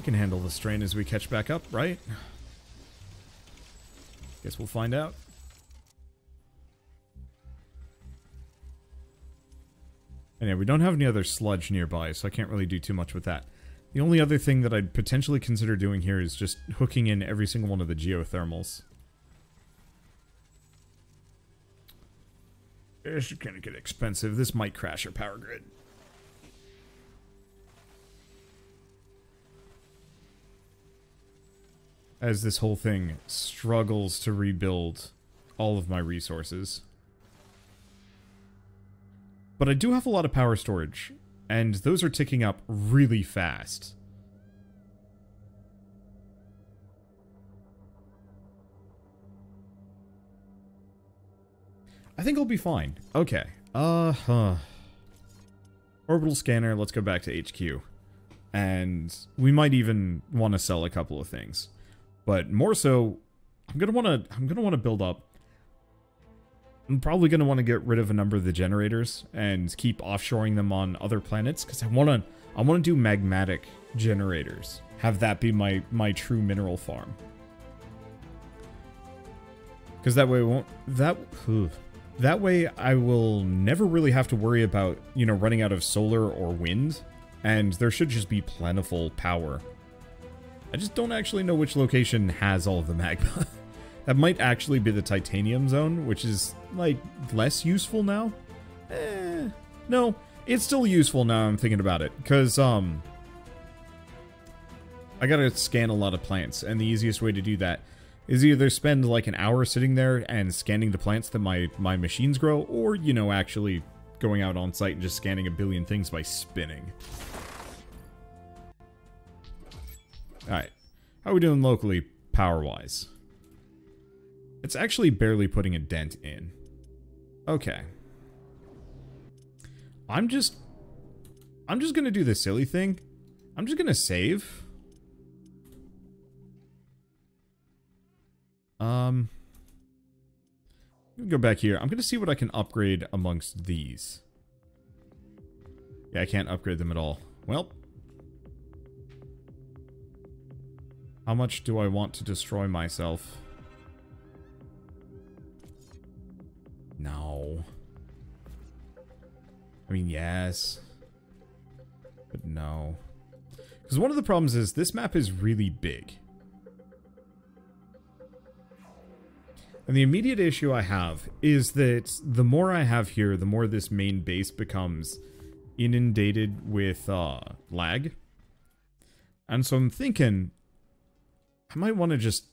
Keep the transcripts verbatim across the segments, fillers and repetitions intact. We can handle the strain as we catch back up, right? Guess we'll find out. And yeah, we don't have any other sludge nearby, so I can't really do too much with that. The only other thing that I'd potentially consider doing here is just hooking in every single one of the geothermals. This is going to get expensive. This might crash our power grid. As this whole thing struggles to rebuild all of my resources. But I do have a lot of power storage, and those are ticking up really fast. I think I'll be fine. Okay. Uh-huh. Orbital scanner, let's go back to H Q. And we might even want to sell a couple of things. But more so, I'm gonna wanna I'm gonna wanna build up. I'm probably gonna wanna get rid of a number of the generators and keep offshoring them on other planets, because I wanna I wanna do magmatic generators. Have that be my my true mineral farm. Because that way we won't that ugh, that way I will never really have to worry about, you know, running out of solar or wind, and there should just be plentiful power. I just don't actually know which location has all of the magma. That might actually be the titanium zone, which is, like, less useful now? Eh, no, it's still useful now I'm thinking about it, because, um... I gotta scan a lot of plants, and the easiest way to do that is either spend, like, an hour sitting there and scanning the plants that my, my machines grow, or, you know, actually going out on site and just scanning a billion things by spinning. Alright, how are we doing locally, power-wise? It's actually barely putting a dent in. Okay. I'm just... I'm just gonna do the silly thing. I'm just gonna save. Um... I'm gonna go back here. I'm gonna see what I can upgrade amongst these. Yeah, I can't upgrade them at all. Well... How much do I want to destroy myself? No. I mean, yes. But no. Because one of the problems is this map is really big. And the immediate issue I have is that the more I have here, the more this main base becomes inundated with uh, lag. And so I'm thinking... I might want to just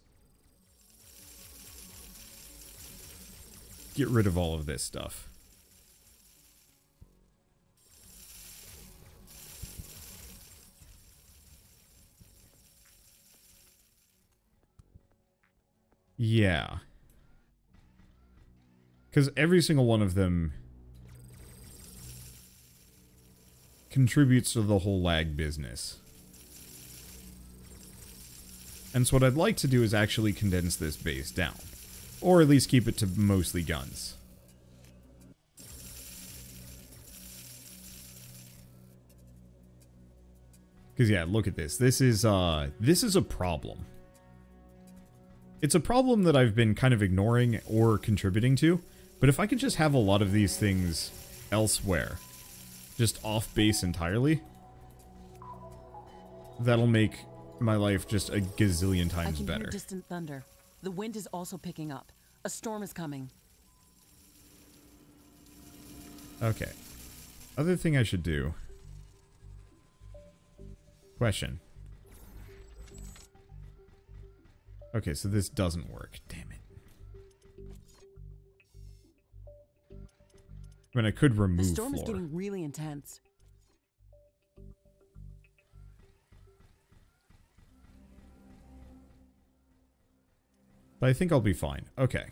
get rid of all of this stuff. Yeah. Because every single one of them contributes to the whole lag business. And so what I'd like to do is actually condense this base down. Or at least keep it to mostly guns. Because yeah, look at this. This is, uh, this is a problem. It's a problem that I've been kind of ignoring or contributing to. But if I could just have a lot of these things elsewhere, just off base entirely, that'll make... my life just a gazillion times I can better. Hear distant thunder. The wind is also picking up. A storm is coming. Okay. Other thing I should do. Question. Okay, so this doesn't work. Damn it. I mean, I could remove the storm floor. Is getting really intense. But I think I'll be fine. Okay.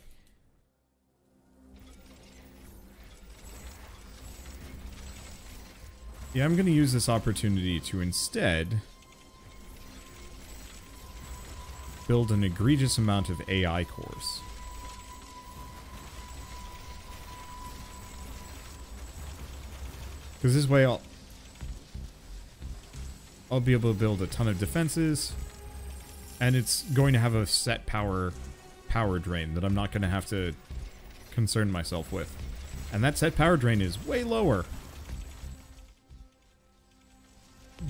Yeah, I'm going to use this opportunity to instead build an egregious amount of A I cores. Because this way I'll... I'll be able to build a ton of defenses, and it's going to have a set power power drain that I'm not going to have to concern myself with. And that set power drain is way lower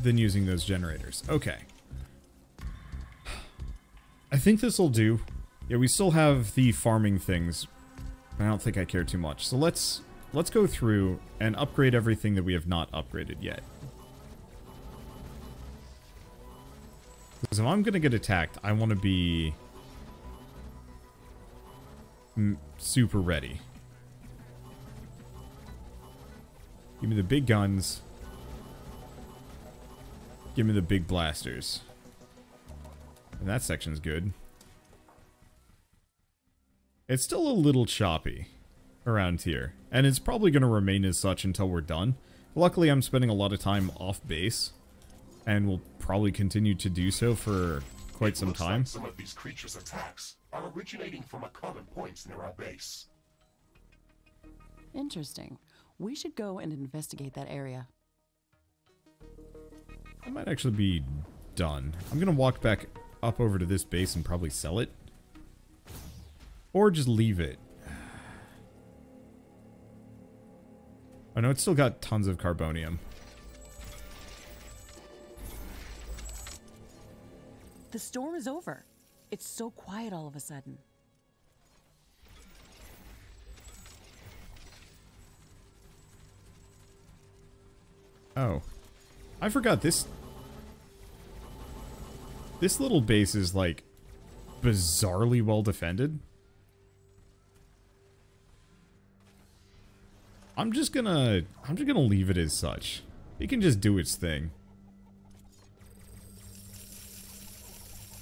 than using those generators. Okay. I think this will do. Yeah, we still have the farming things, but I don't think I care too much. So let's let's go through and upgrade everything that we have not upgraded yet. Because if I'm going to get attacked, I want to be super ready. Give me the big guns. Give me the big blasters. And that section's good. It's still a little choppy around here, and it's probably going to remain as such until we're done. Luckily, I'm spending a lot of time off base, and we'll probably continue to do so for quite some time. It looks like some of these creatures' attacks are originating from a common point near our base. Interesting. We should go and investigate that area. I might actually be done. I'm going to walk back up over to this base and probably sell it. Or just leave it. I know it's still got tons of carbonium. The storm is over. It's so quiet all of a sudden. Oh. I forgot this... This little base is, like, bizarrely well defended. I'm just gonna... I'm just gonna leave it as such. It can just do its thing.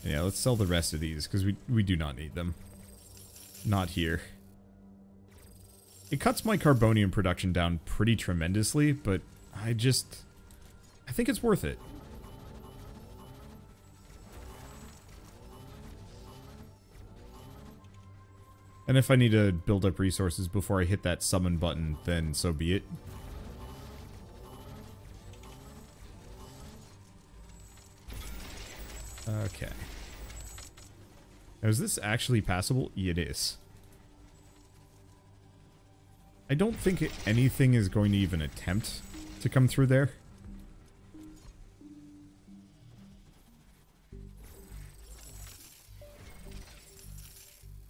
Yeah, let's sell the rest of these, because we, we do not need them. Not here. It cuts my carbonium production down pretty tremendously, but I just... I think it's worth it. And if I need to build up resources before I hit that summon button, then so be it. Okay. Now, is this actually passable? It is. I don't think it, anything is going to even attempt to come through there.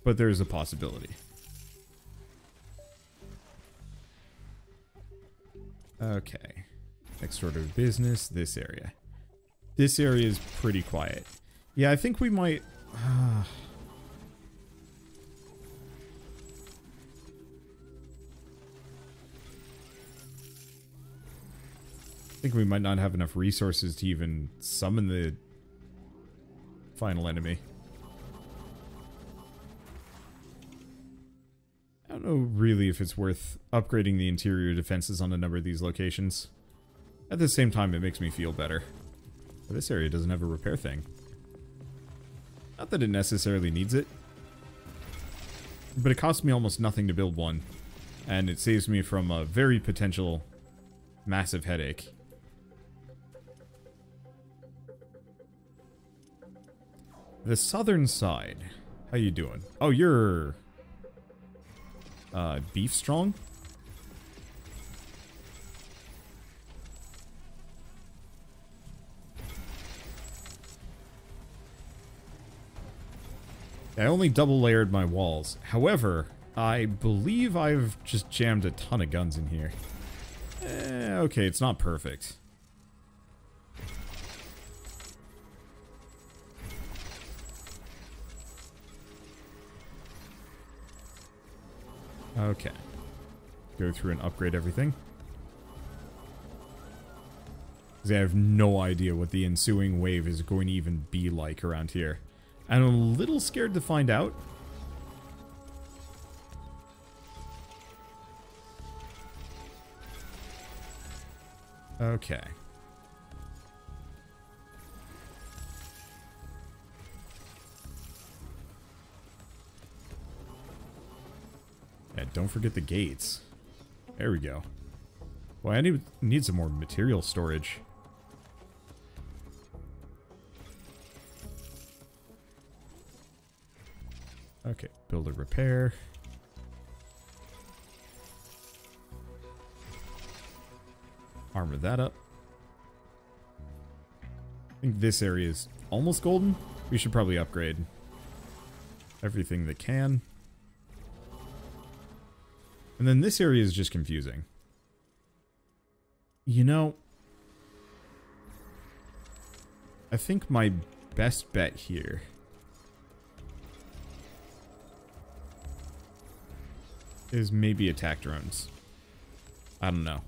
But there is a possibility. Okay. Next order of business, this area. This area is pretty quiet. Yeah, I think we might... Uh, I think we might not have enough resources to even summon the final enemy. I don't know really if it's worth upgrading the interior defenses on a number of these locations. At the same time, it makes me feel better. But this area doesn't have a repair thing. Not that it necessarily needs it. But it costs me almost nothing to build one. And it saves me from a very potential massive headache. The southern side. How you doing? Oh, you're... Uh, beef strong? I only double layered my walls. However, I believe I've just jammed a ton of guns in here. Eh, okay, it's not perfect. Okay. Go through and upgrade everything. Because I have no idea what the ensuing wave is going to even be like around here. And I'm a little scared to find out. Okay. Yeah, don't forget the gates. There we go. Well, I need, need some more material storage. Okay, build a repair. Armor that up. I think this area is almost golden. We should probably upgrade everything that can. And then this area is just confusing. You know, I think my best bet here is maybe attack drones. I don't know.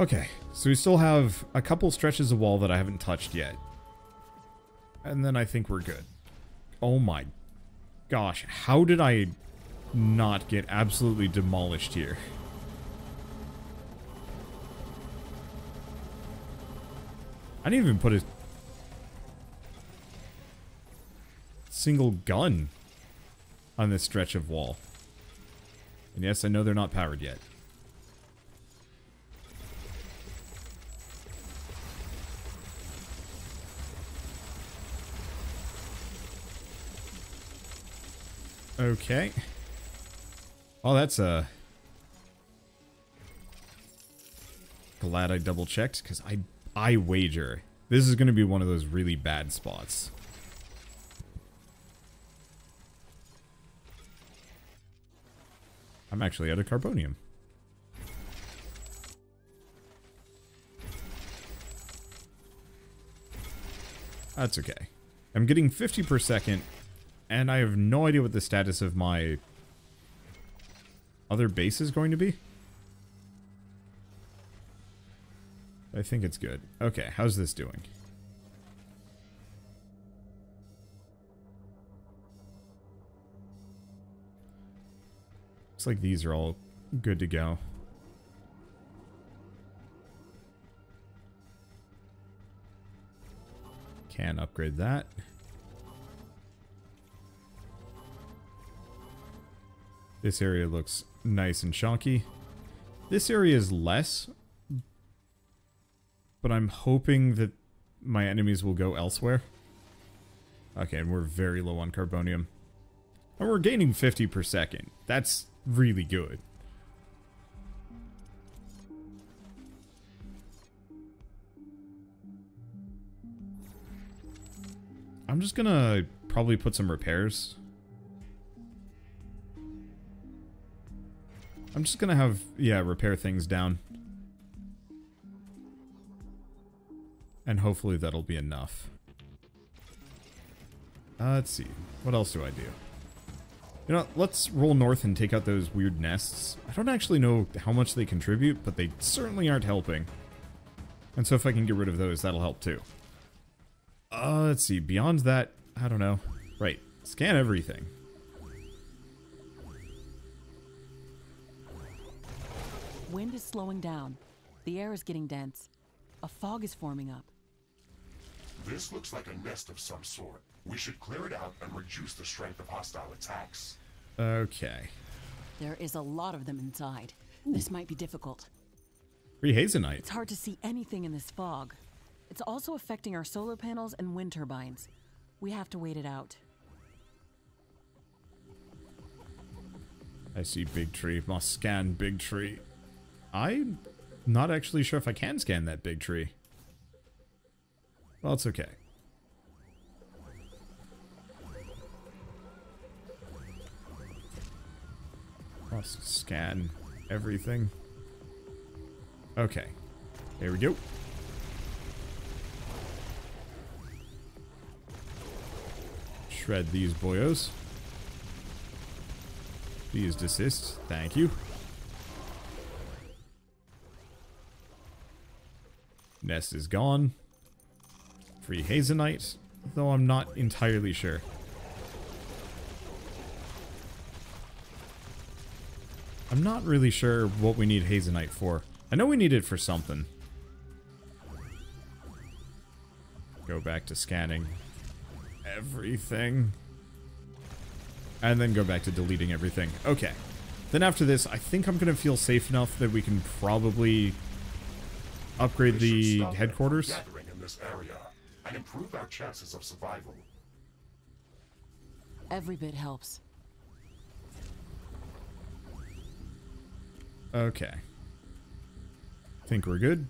Okay, so we still have a couple stretches of wall that I haven't touched yet. And then I think we're good. Oh my gosh, how did I not get absolutely demolished here? I didn't even put a single gun on this stretch of wall. And yes, I know they're not powered yet. Okay. Oh, that's uh glad I double checked, because I I wager this is going to be one of those really bad spots. I'm actually out of carbonium. That's okay. I'm getting fifty per second, and I have no idea what the status of my other base is going to be. I think it's good. Okay, how's this doing? Looks like these are all good to go. Can upgrade that. This area looks nice and chunky. This area is less, but I'm hoping that my enemies will go elsewhere. Okay, and we're very low on carbonium. And we're gaining fifty per second. That's really good. I'm just gonna probably put some repairs. I'm just gonna have, yeah, repair things down. And hopefully that'll be enough. Uh, let's see. What else do I do? You know, let's roll north and take out those weird nests. I don't actually know how much they contribute, but they certainly aren't helping. And so if I can get rid of those, that'll help too. Uh, let's see. Beyond that, I don't know. Right. Scan everything. Wind is slowing down. The air is getting dense. A fog is forming up. This looks like a nest of some sort. We should clear it out and reduce the strength of hostile attacks. Okay. There is a lot of them inside. This might be difficult. Free Hazenite. It's hard to see anything in this fog. It's also affecting our solar panels and wind turbines. We have to wait it out. I see big tree. Must scan big tree. I'm not actually sure if I can scan that big tree. Well, it's okay. Must scan everything. Okay. Here we go. Shred these boyos. Please desist. Thank you. Nest is gone. Free Hazenite, though I'm not entirely sure. I'm not really sure what we need Hazenite for. I know we need it for something. Go back to scanning everything. And then go back to deleting everything. Okay. Then after this, I think I'm going to feel safe enough that we can probably upgrade the headquarters. Gathering in this area and improve our chances of survival. Every bit helps. Okay. I think we're good.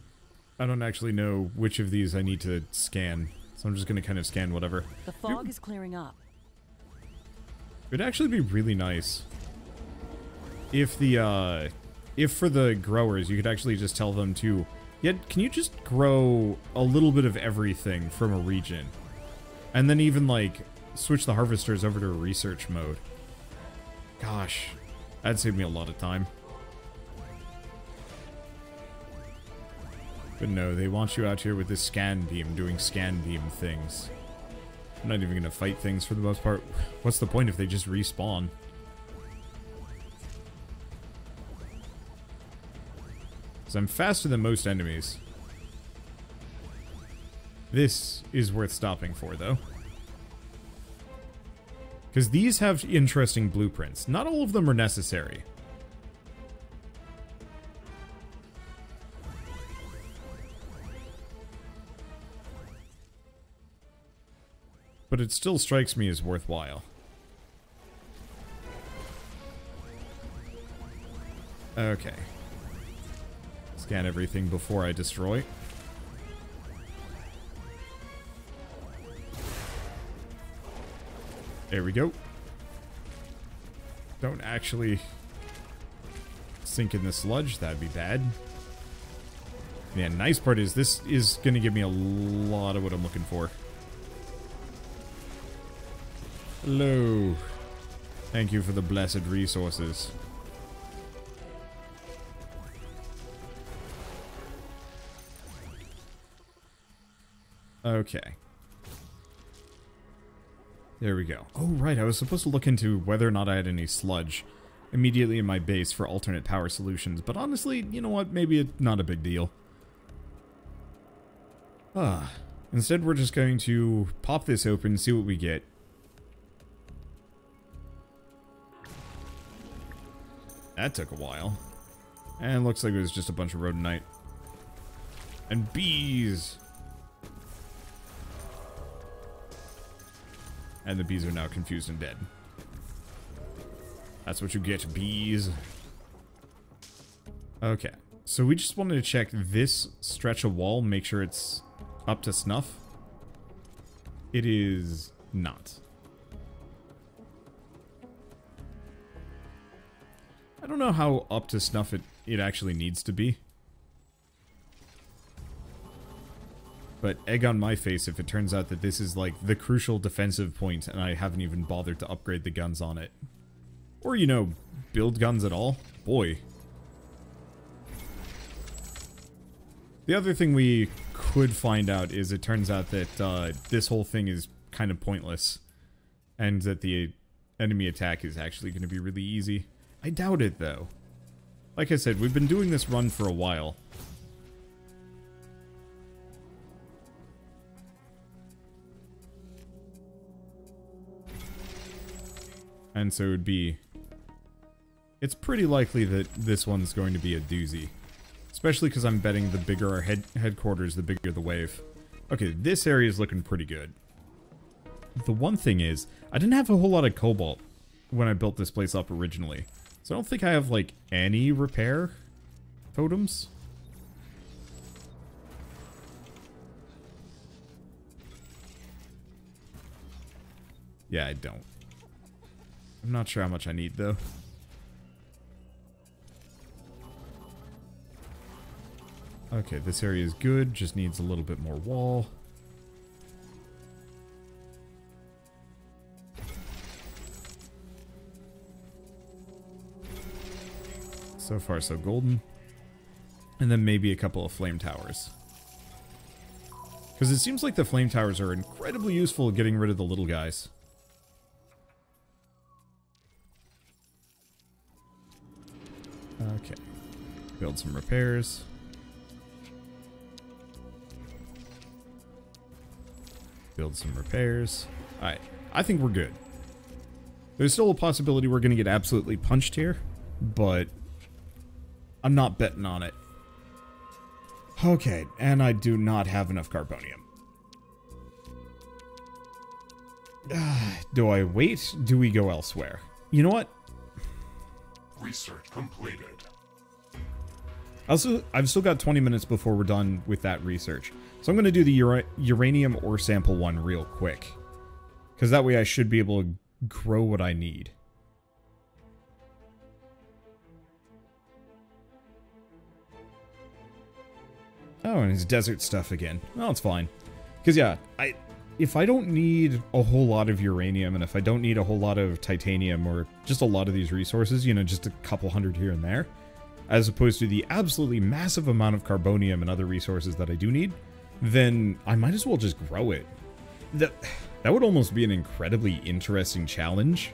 I don't actually know which of these I need to scan, so I'm just going to kind of scan whatever. The fog Oop. is clearing up. It'd actually be really nice if the, uh, if for the growers, you could actually just tell them to, yeah, can you just grow a little bit of everything from a region? And then even, like, switch the harvesters over to a research mode. Gosh, that'd save me a lot of time. But no, they want you out here with this scan beam, doing scan beam things. I'm not even going to fight things for the most part. What's the point if they just respawn? Because I'm faster than most enemies. This is worth stopping for, though. Because these have interesting blueprints. Not all of them are necessary. But it still strikes me as worthwhile. Okay. Scan everything before I destroy. There we go. Don't actually sink in the sludge. That'd be bad. Yeah, nice part is this is going to give me a lot of what I'm looking for. Hello. Thank you for the blessed resources. Okay. There we go. Oh, right. I was supposed to look into whether or not I had any sludge immediately in my base for alternate power solutions, but honestly, you know what? Maybe it's not a big deal. Ah. Instead, we're just going to pop this open, see what we get. That took a while. And it looks like it was just a bunch of rhodonite. And bees! And the bees are now confused and dead. That's what you get, bees. Okay. So we just wanted to check this stretch of wall, make sure it's up to snuff. It is not. I don't know how up to snuff it, it actually needs to be. But egg on my face if it turns out that this is like the crucial defensive point and I haven't even bothered to upgrade the guns on it. Or, you know, build guns at all. Boy. The other thing we could find out is it turns out that uh, this whole thing is kind of pointless. And that the enemy attack is actually going to be really easy. I doubt it, though. Like I said, we've been doing this run for a while. And so it would be... It's pretty likely that this one's going to be a doozy. Especially because I'm betting the bigger our head headquarters, the bigger the wave. Okay, this area is looking pretty good. The one thing is, I didn't have a whole lot of cobalt when I built this place up originally. So I don't think I have, like, any repair totems. Yeah, I don't. I'm not sure how much I need, though. Okay, this area is good. Just needs a little bit more wall. So far, so golden. And then maybe a couple of flame towers. Because it seems like the flame towers are incredibly useful at getting rid of the little guys. Okay. Build some repairs. Build some repairs. Alright. I think we're good. There's still a possibility we're going to get absolutely punched here, but I'm not betting on it. Okay, and I do not have enough carbonium. Uh, do I wait? Do we go elsewhere? You know what? Research completed. Also, I've still got twenty minutes before we're done with that research. So I'm going to do the ura uranium ore sample one real quick. Because that way I should be able to grow what I need. Oh, and it's desert stuff again. Well, it's fine. Because, yeah, I if I don't need a whole lot of uranium, and if I don't need a whole lot of titanium, or just a lot of these resources, you know, just a couple hundred here and there, as opposed to the absolutely massive amount of carbonium and other resources that I do need, then I might as well just grow it. That, that would almost be an incredibly interesting challenge.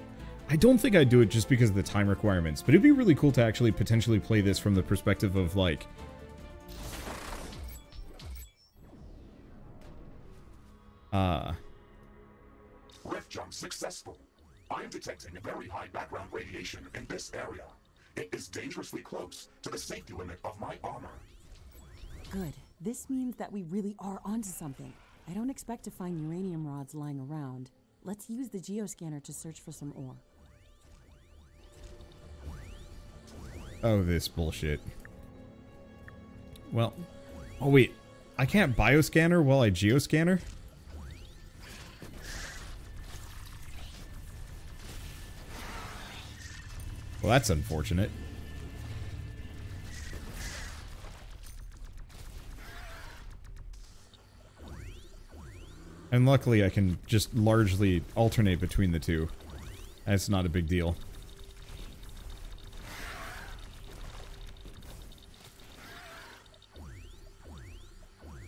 I don't think I'd do it just because of the time requirements, but it'd be really cool to actually potentially play this from the perspective of, like, Uh. Rift jump successful. I am detecting a very high background radiation in this area. It is dangerously close to the safety limit of my armor. Good. This means that we really are onto something. I don't expect to find uranium rods lying around. Let's use the geoscanner to search for some ore. Oh, this bullshit. Well. Oh, wait. I can't bioscanner while I geoscanner? Well, that's unfortunate. And luckily I can just largely alternate between the two. That's not a big deal.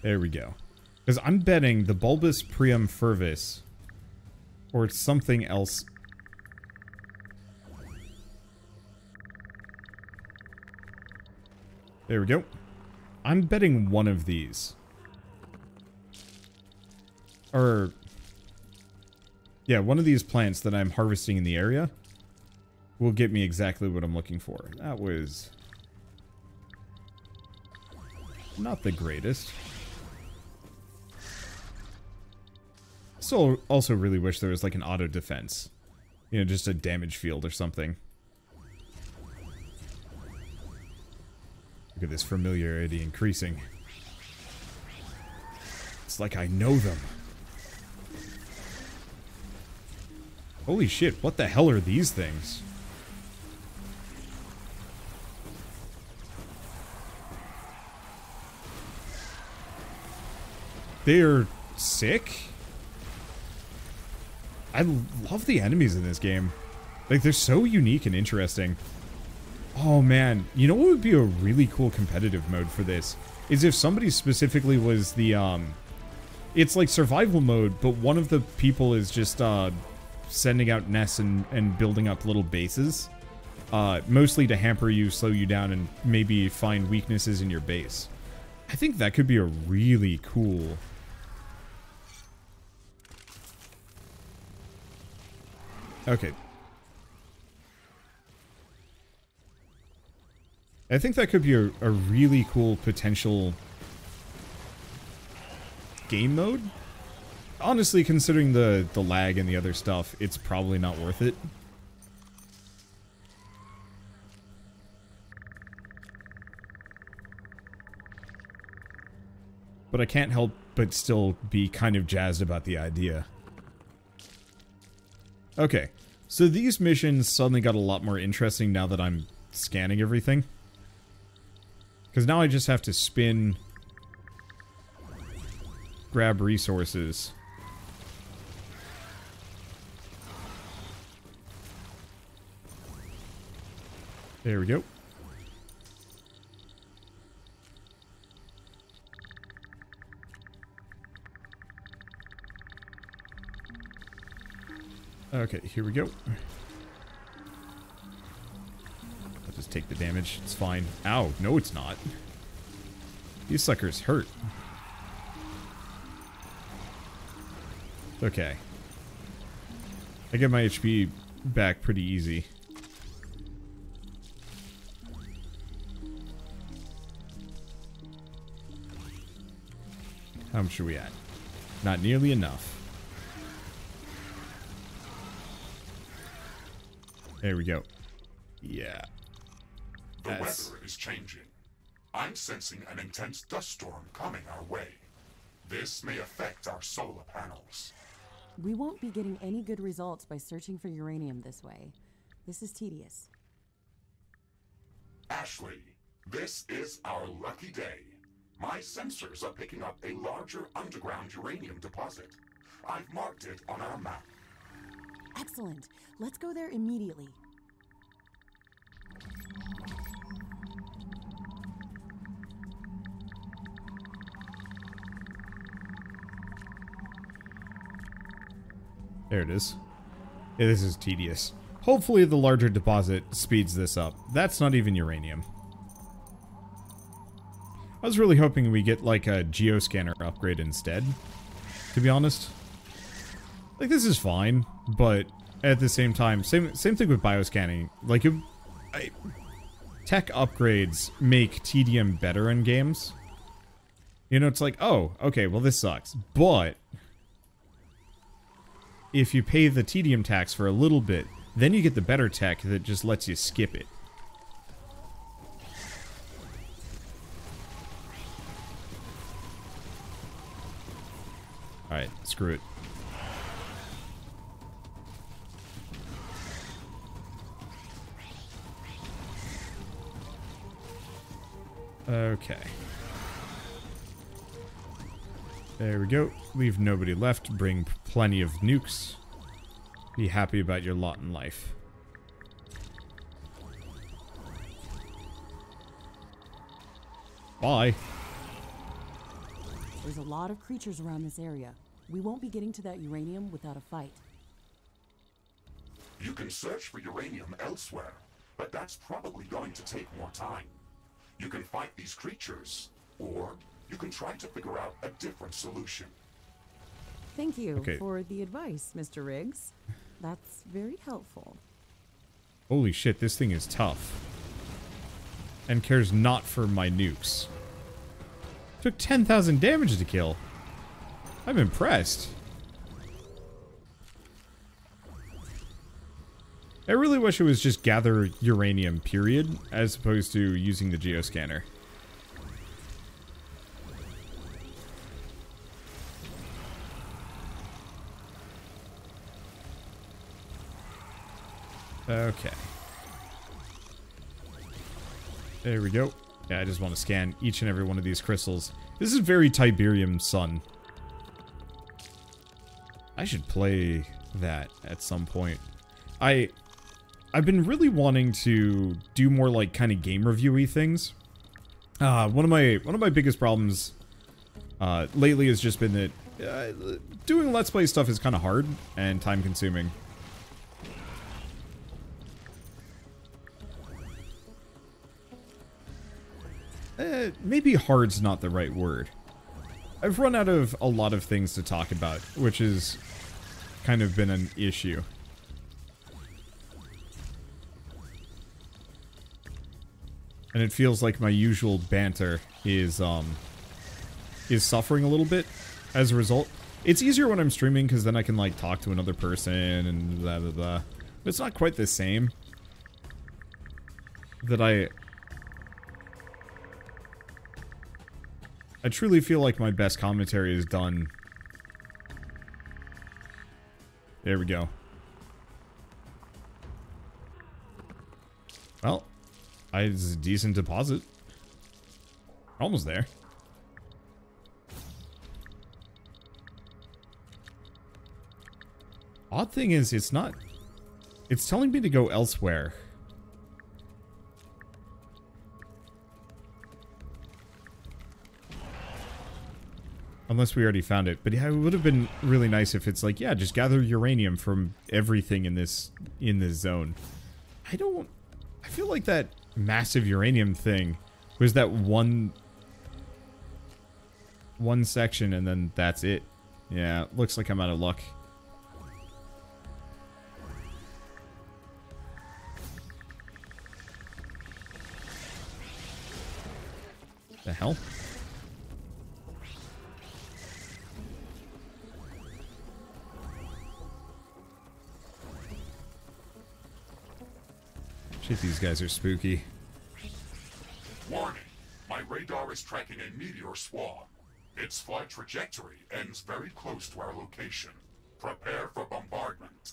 There we go. Because I'm betting the Bulbous Priam Fervis, or something else, there we go. I'm betting one of these. Or, yeah, one of these plants that I'm harvesting in the area will get me exactly what I'm looking for. That was not the greatest. So, also really wish there was like an auto defense. You know, just a damage field or something. Look at this familiarity increasing. It's like I know them. Holy shit, what the hell are these things? They're sick? I love the enemies in this game. Like, they're so unique and interesting. Oh man, you know what would be a really cool competitive mode for this? Is if somebody specifically was the, um... It's like survival mode, but one of the people is just, uh... sending out nests and, and building up little bases. Uh, mostly to hamper you, slow you down, and maybe find weaknesses in your base. I think that could be a really cool... Okay. I think that could be a, a really cool potential game mode. Honestly, considering the, the lag and the other stuff, it's probably not worth it. But I can't help but still be kind of jazzed about the idea. Okay, so these missions suddenly got a lot more interesting now that I'm scanning everything. Because now I just have to spin, grab resources. There we go. Okay, here we go. Just take the damage. It's fine. Ow. No, it's not. These suckers hurt. Okay. I get my H P back pretty easy. How much are we at? Not nearly enough. There we go. Yeah. The That's... weather is changing. I'm sensing an intense dust storm coming our way. This may affect our solar panels. We won't be getting any good results by searching for uranium this way. This is tedious. Ashley, this is our lucky day. My sensors are picking up a larger underground uranium deposit. I've marked it on our map. Excellent. Let's go there immediately. There it is. Yeah, this is tedious. Hopefully the larger deposit speeds this up. That's not even uranium. I was really hoping we get like a geoscanner upgrade instead, to be honest. Like, this is fine, but at the same time, same same thing with bioscanning. Like, it, I, tech upgrades make tedium better in games. You know, it's like, oh, okay, well this sucks, but if you pay the tedium tax for a little bit, then you get the better tech that just lets you skip it. Alright, screw it. Okay. There we go. Leave nobody left. Bring plenty of nukes. Be happy about your lot in life. Bye. There's a lot of creatures around this area. We won't be getting to that uranium without a fight. You can search for uranium elsewhere, but that's probably going to take more time. You can fight these creatures, or you can try to figure out a different solution. Thank you okay. for the advice, Mister Riggs. That's very helpful. Holy shit, this thing is tough. And cares not for my nukes. Took ten thousand damage to kill. I'm impressed. I really wish it was just gather uranium, period, as opposed to using the geoscanner. Okay. There we go. Yeah, I just want to scan each and every one of these crystals. This is very Tiberium Sun. I should play that at some point. I, I've been really wanting to do more like kind of game review-y things. Uh, one of my one of my biggest problems uh, lately has just been that uh, doing Let's Play stuff is kind of hard and time-consuming. Uh, maybe hard's not the right word. I've run out of a lot of things to talk about, which has kind of been an issue. And it feels like my usual banter is um is suffering a little bit as a result. It's easier when I'm streaming because then I can like talk to another person and blah blah blah. But it's not quite the same that I. I truly feel like my best commentary is done. There we go. Well, I, it's a decent deposit. Almost there. Odd thing is, it's not... It's telling me to go elsewhere. Unless we already found it. But yeah, it would have been really nice if it's like, yeah, just gather uranium from everything in this in this zone. I don't... I feel like that massive uranium thing was that one... One section and then that's it. Yeah, looks like I'm out of luck. The hell? Shit, these guys are spooky. Warning! My radar is tracking a meteor swarm. Its flight trajectory ends very close to our location. Prepare for bombardment.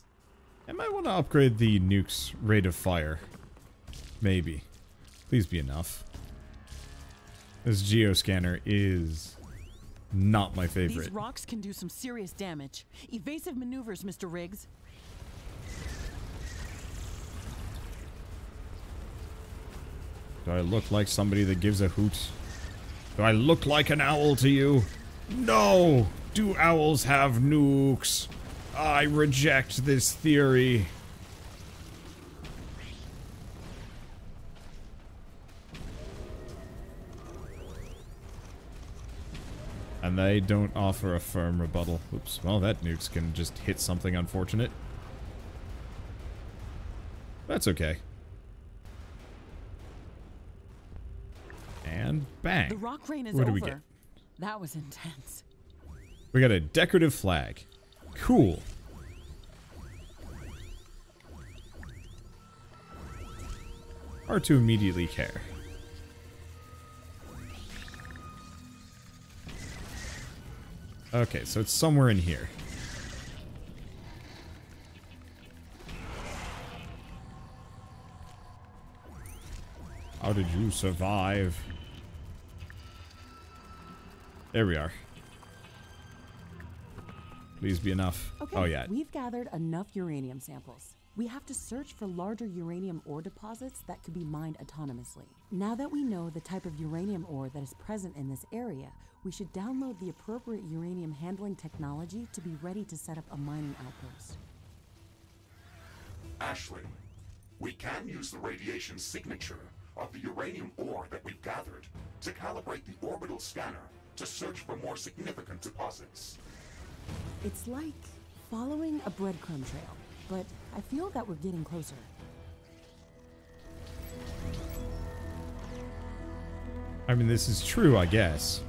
I might want to upgrade the nuke's rate of fire. Maybe. Please be enough. This geoscanner is not my favorite. These rocks can do some serious damage. Evasive maneuvers, Mister Riggs. Do I look like somebody that gives a hoot? Do I look like an owl to you? No! Do owls have nukes? I reject this theory. And they don't offer a firm rebuttal. Oops. Well, that nukes can just hit something unfortunate. That's okay. And bang. The rock rain is over. What do we get? That was intense. We got a decorative flag. Cool. Hard to immediately care. Okay, so it's somewhere in here. How did you survive? There we are. Please be enough. Okay, oh yeah. We've gathered enough uranium samples. We have to search for larger uranium ore deposits that could be mined autonomously. Now that we know the type of uranium ore that is present in this area, we should download the appropriate uranium handling technology to be ready to set up a mining outpost. Ashley, we can use the radiation signature of the uranium ore that we've gathered to calibrate the orbital scanner to search for more significant deposits. It's like following a breadcrumb trail, but I feel that we're getting closer. I mean, this is true, I guess.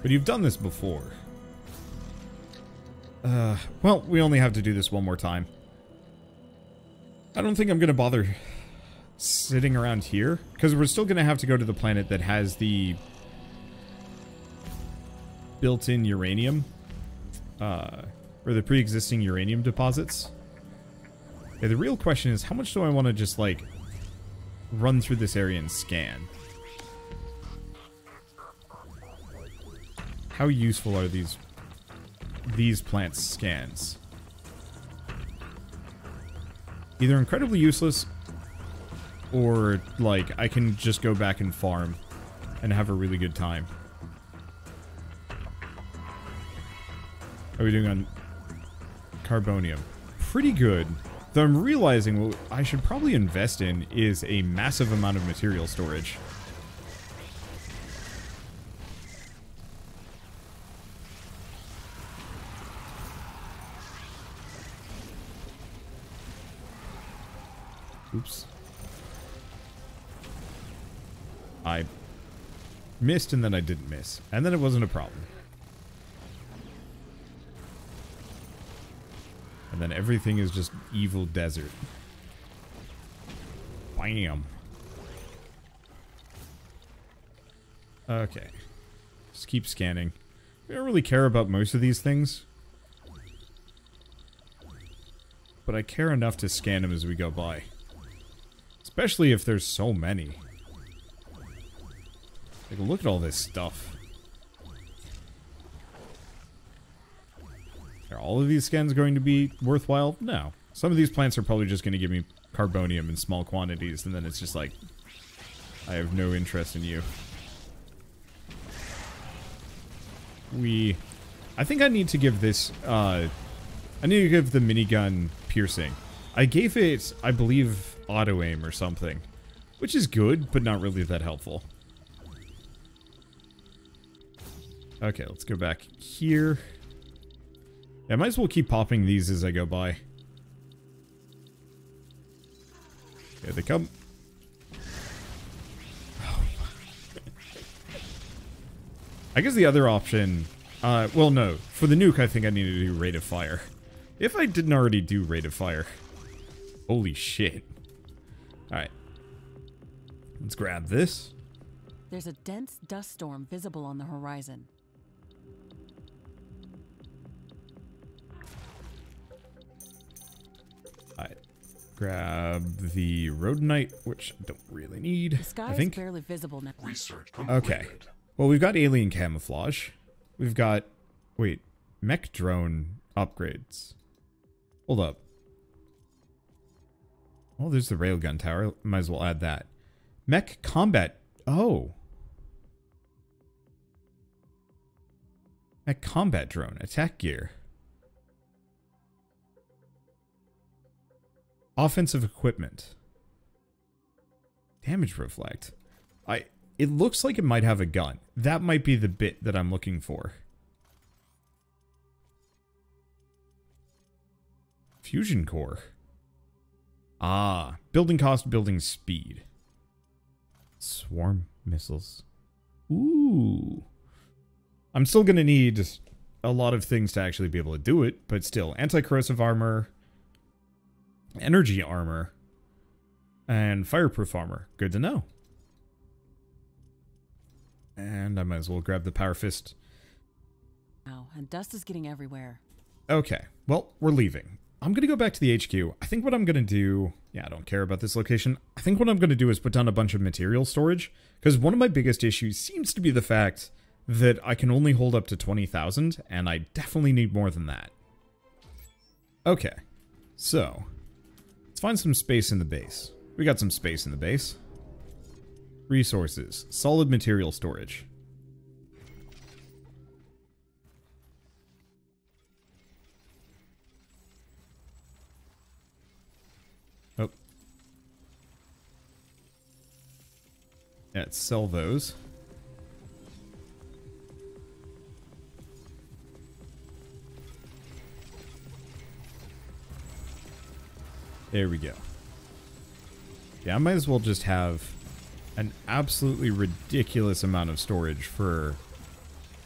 But you've done this before. Uh, well, we only have to do this one more time. I don't think I'm going to bother sitting around here, because we're still going to have to go to the planet that has the built-in uranium, uh, or the pre-existing uranium deposits. Yeah, the real question is, how much do I want to just, like, run through this area and scan? How useful are these, these plants' scans? Either incredibly useless, or, like, I can just go back and farm and have a really good time. How are we doing on carbonium? Pretty good. Though I'm realizing what I should probably invest in is a massive amount of material storage. Oops. I missed and then I didn't miss. And then it wasn't a problem. And then everything is just evil desert. Bam. Okay. Just keep scanning. We don't really care about most of these things. But I care enough to scan them as we go by. Especially if there's so many. Like, look at all this stuff. Are all of these scans going to be worthwhile? No. Some of these plants are probably just going to give me carbonium in small quantities, and then it's just like, I have no interest in you. We... I think I need to give this, uh... I need to give the minigun piercing. I gave it, I believe, auto-aim or something. Which is good, but not really that helpful. Okay, let's go back here. I might as well keep popping these as I go by. Here they come. Oh. I guess the other option... Uh, well, no. For the nuke, I think I need to do rate of fire. If I didn't already do rate of fire. Holy shit. Alright. Let's grab this. There's a dense dust storm visible on the horizon. Alright. Grab the rhodonite, which I don't really need. The sky I think. is barely visible now. Research completed. Okay. Well, we've got alien camouflage. We've got... Wait. Mech drone upgrades. Hold up. Oh, there's the railgun tower. Might as well add that. Mech combat. Oh. Mech combat drone. Attack gear. Offensive equipment. Damage reflect. I... It looks like it might have a gun. That might be the bit that I'm looking for. Fusion core. Ah, building cost, building speed. Swarm missiles. Ooh. I'm still going to need a lot of things to actually be able to do it, but still. Anti-corrosive armor. Energy armor. And fireproof armor. Good to know. And I might as well grab the power fist. Oh, and dust is getting everywhere. Okay, well, we're leaving. I'm going to go back to the H Q. I think what I'm going to do... Yeah, I don't care about this location. I think what I'm going to do is put down a bunch of material storage. Because one of my biggest issues seems to be the fact that I can only hold up to twenty thousand. And I definitely need more than that. Okay, so... Let's find some space in the base. We got some space in the base. Resources. Solid material storage. Oh. Let's sell those. There we go. Yeah, I might as well just have... an absolutely ridiculous amount of storage for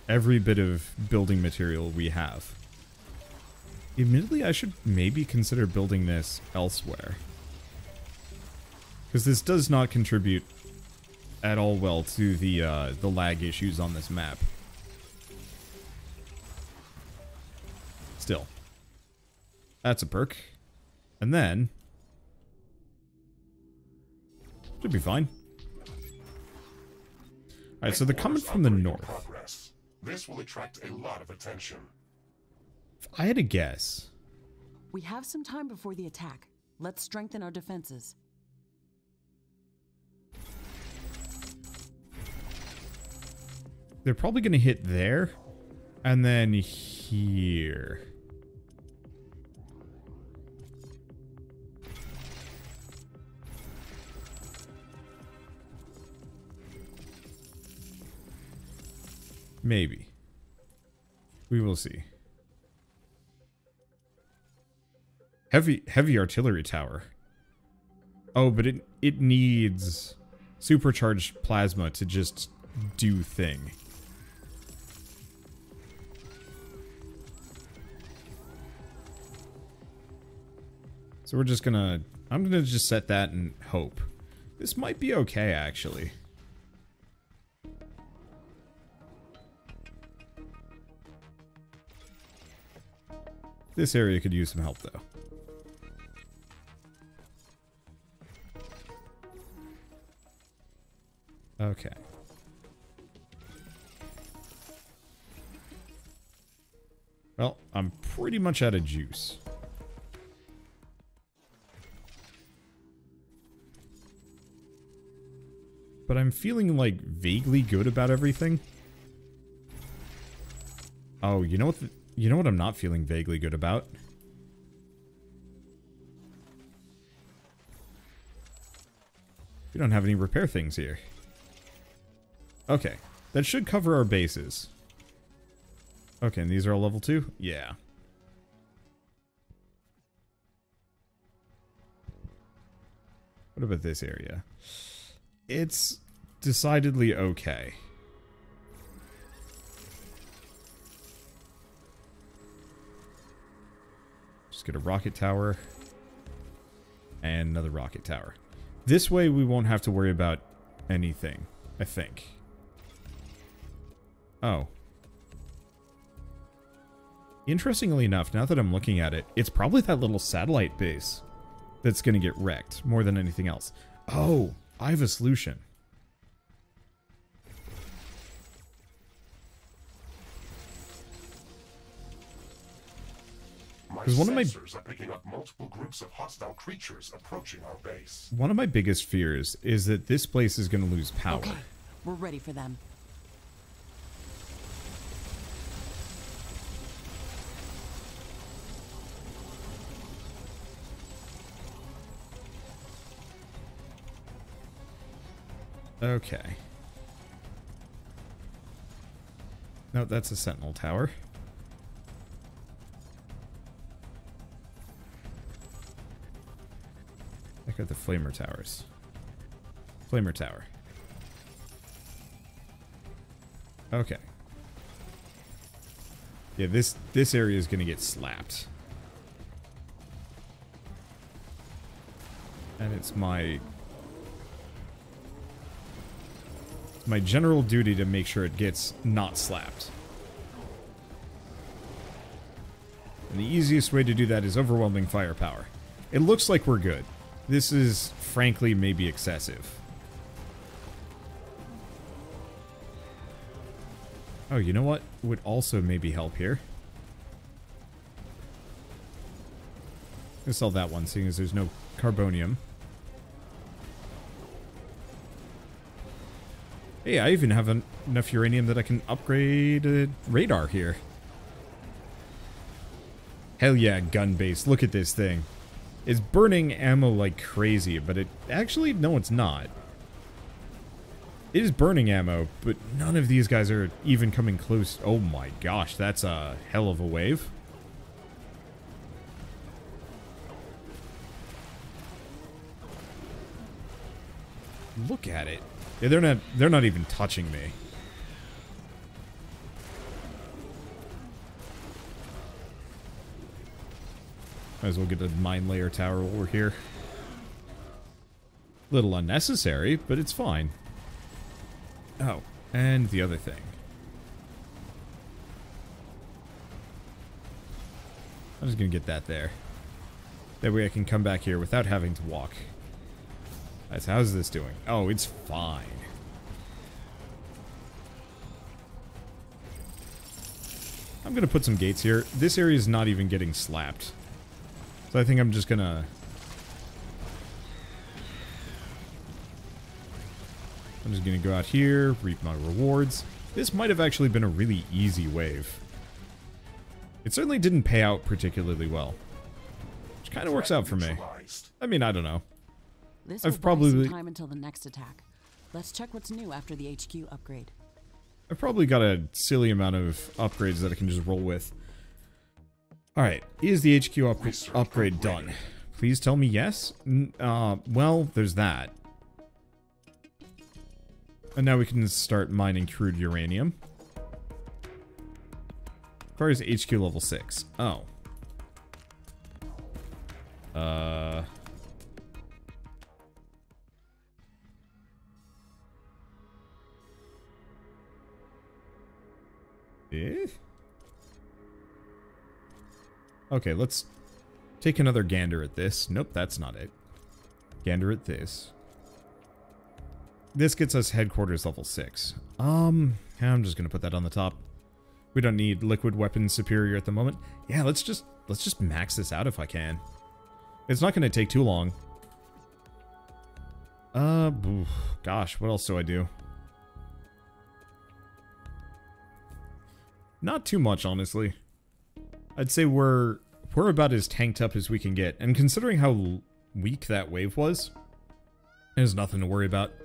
every bit of building material we have. Admittedly, I should maybe consider building this elsewhere. Because this does not contribute at all well to the, uh, the lag issues on this map. Still. That's a perk. And then... should be fine. Alright, so they're coming from the north. This will attract a lot of attention. If I had a guess. We have some time before the attack. Let's strengthen our defenses. They're probably going to hit there. And then here. Maybe. We will see. Heavy heavy artillery tower. Oh, but it it needs supercharged plasma to just do thing. So we're just gonna I'm gonna just set that and hope. This might be okay actually. This area could use some help, though. Okay. Well, I'm pretty much out of juice. But I'm feeling, like, vaguely good about everything. Oh, you know what the... You know what I'm not feeling vaguely good about? We don't have any repair things here. Okay. That should cover our bases. Okay, and these are all level two? Yeah. What about this area? It's decidedly okay. Get a rocket tower and another rocket tower. This way we won't have to worry about anything, I think. Oh. Interestingly enough, now that I'm looking at it, it's probably that little satellite base that's going to get wrecked more than anything else. Oh, I have a solution. Because one of my sensors are picking up multiple groups of hostile creatures approaching our base. One of my biggest fears is that this place is going to lose power. Okay, we're ready for them. Okay. No, that's a sentinel tower. I got the flamer towers. Flamer tower. Okay. Yeah, this this area is gonna get slapped. And it's my my general duty to make sure it gets not slapped. And the easiest way to do that is overwhelming firepower. It looks like we're good. This is, frankly, maybe excessive. Oh, you know what would also maybe help here? I'm gonna sell that one, seeing as there's no carbonium. Hey, I even have en- enough uranium that I can upgrade a radar here. Hell yeah, gun base. Look at this thing. It's burning ammo like crazy, but it... Actually, no, it's not. It is burning ammo, but none of these guys are even coming close. Oh my gosh, that's a hell of a wave. Look at it. Yeah, they're not they're not even touching me. Might as well get a mine layer tower while we're here. Little unnecessary, but it's fine. Oh, and the other thing. I'm just gonna get that there. That way I can come back here without having to walk. That's, how's this doing? Oh, it's fine. I'm gonna put some gates here. This area is not even getting slapped. So I think I'm just gonna... I'm just gonna go out here, reap my rewards. This might have actually been a really easy wave. It certainly didn't pay out particularly well. Which kind of works out for me. I mean, I don't know. This I've probably some time until the next attack. Let's check what's new after the H Q upgrade. I've probably got a silly amount of upgrades that I can just roll with. All right, is the H Q up upgrade done? Please tell me yes. Uh, well, there's that. And now we can start mining crude uranium. As far as H Q level six, oh. Uh. Eh? Okay, let's take another gander at this. Nope, that's not it. Gander at this. This gets us headquarters level six. Um, I'm just gonna put that on the top. We don't need liquid weapons superior at the moment. Yeah, let's just let's just max this out if I can. It's not gonna take too long. Uh, gosh, what else do I do? Not too much, honestly. I'd say we're we're about as tanked up as we can get, and considering how weak that wave was, there's nothing to worry about.